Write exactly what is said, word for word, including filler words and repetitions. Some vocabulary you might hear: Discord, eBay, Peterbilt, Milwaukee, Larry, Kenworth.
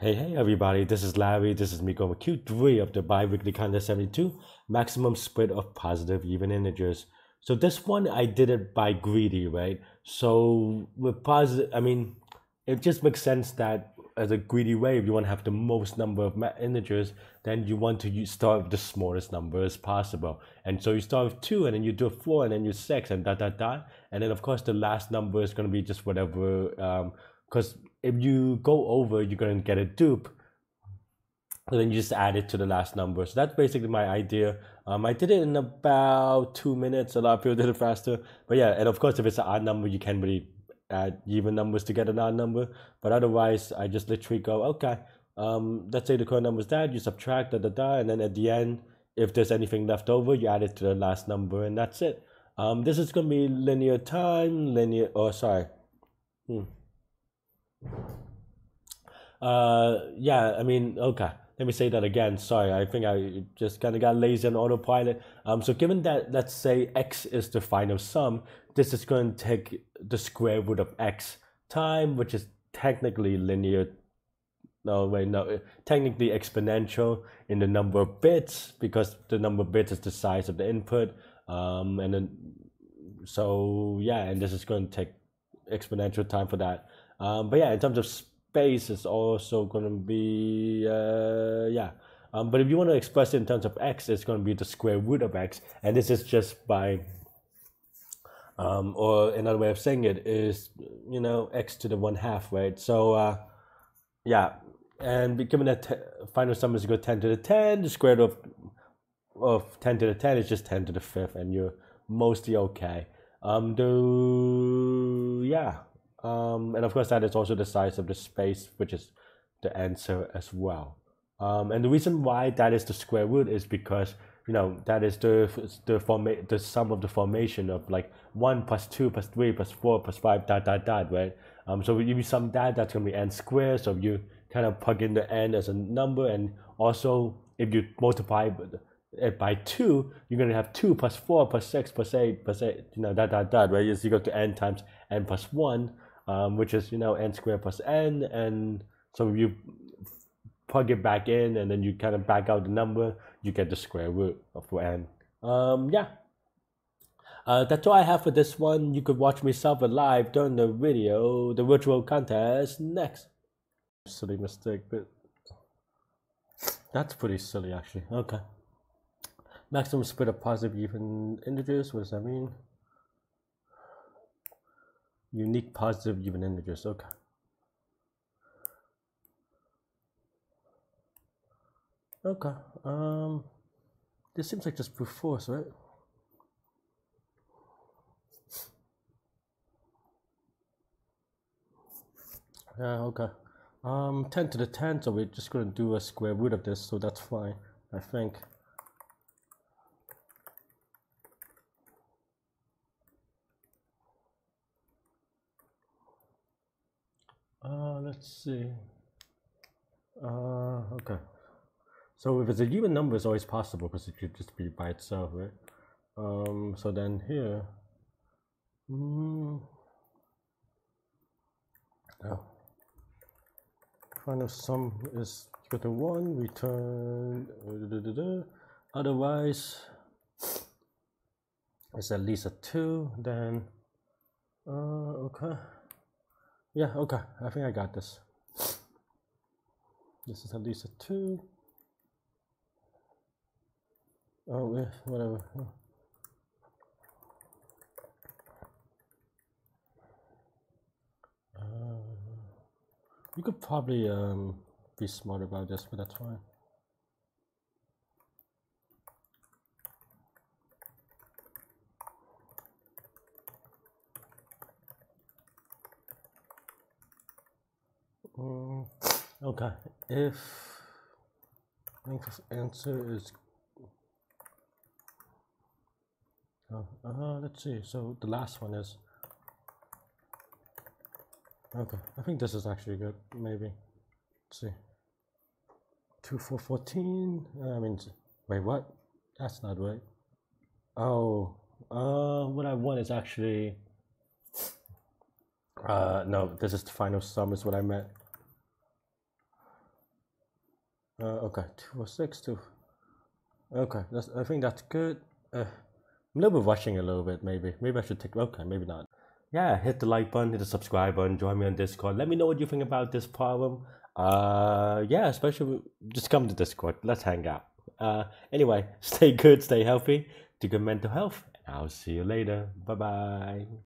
Hey, hey, everybody, this is Larry. This is me going with Q three of the bi-weekly contest seventy-two, maximum split of positive even integers. So this one, I did it by greedy, right? So with positive, I mean, it just makes sense that as a greedy way, if you want to have the most number of integers, then you want to start with the smallest number as possible. And so you start with two, and then you do a four, and then you six, and dot, dot, dot. And then, of course, the last number is going to be just whatever, um, because if you go over, you're going to get a dupe. And then you just add it to the last number. So that's basically my idea. Um, I did it in about two minutes. A lot of people did it faster. But yeah, and of course, if it's an odd number, you can't really add even numbers to get an odd number. But otherwise, I just literally go, okay, um, let's say the current number is that. You subtract, da, da, da. And then at the end, if there's anything left over, you add it to the last number. And that's it. Um, this is going to be linear time, linear, oh, sorry. Hmm. Uh, yeah, I mean, okay, let me say that again. Sorry, I think I just kind of got lazy on autopilot. Um, so given that, let's say X is the final sum, this is going to take the square root of X time, which is technically linear. No, wait, no, technically exponential in the number of bits, because the number of bits is the size of the input. Um, and then, so yeah, and this is going to take exponential time for that. Um, but yeah, in terms of space, it's also going to be, uh, yeah. Um, but if you want to express it in terms of X, it's going to be the square root of X. And this is just by, um, or another way of saying it is, you know, X to the one half, right? So, uh, yeah. And given that final sum is equal to ten to the ten, the square root of, of ten to the ten is just ten to the fifth, and you're mostly okay. Um, do, yeah. Um, and of course, that is also the size of the space, which is the answer as well. Um, and the reason why that is the square root is because, you know, that is the the forma- the sum of the formation of like one plus two plus three plus four plus five dot dot dot, right? Um, so if you sum that, that's going to be n squared. So if you kind of plug in the n as a number, and also if you multiply it by two, you're going to have two plus four plus six plus eight plus eight, you know, dot dot dot, right? It's equal to n times n plus one. Um, which is, you know, n squared plus n, and so you plug it back in, and then you kind of back out the number, you get the square root of n. Um, yeah, uh, that's all I have for this one. You could watch me solve it live during the video, the virtual contest next. Silly mistake, but that's pretty silly actually. Okay, maximum split of positive even integers. What does that mean? Unique positive even integers, okay. Okay, um, this seems like just brute force, right? Yeah, okay. Um, ten to the ten, so we're just gonna do a square root of this, so that's fine, I think. Uh, let's see. Uh, okay. So if it's an even number, it's always possible because it could just be by itself, right? Um, so then here. Mm, oh. Final sum is equal to one, return. Da, da, da, da. Otherwise, it's at least a two. Then, uh, okay. Yeah, okay, I think I got this. This is at least a two. Oh, yeah, whatever. Oh. Uh, you could probably um, be smart about this, but that's fine. Okay, if length of answer is, oh, uh, let's see, so the last one is, okay, I think this is actually good, maybe, let's see, two, four, fourteen, I mean, wait, what, that's not right, oh, uh, what I want is actually, uh, no, this is the final sum is what I meant. Uh, okay, two four six, two. Okay, that's, I think that's good. Uh, I'm a little bit rushing a little bit, maybe. Maybe I should take. Okay, maybe not. Yeah, hit the like button, hit the subscribe button, join me on Discord. Let me know what you think about this problem. Uh, yeah, especially just come to Discord. Let's hang out. Uh, anyway, stay good, stay healthy, do good mental health. I'll see you later. Bye bye.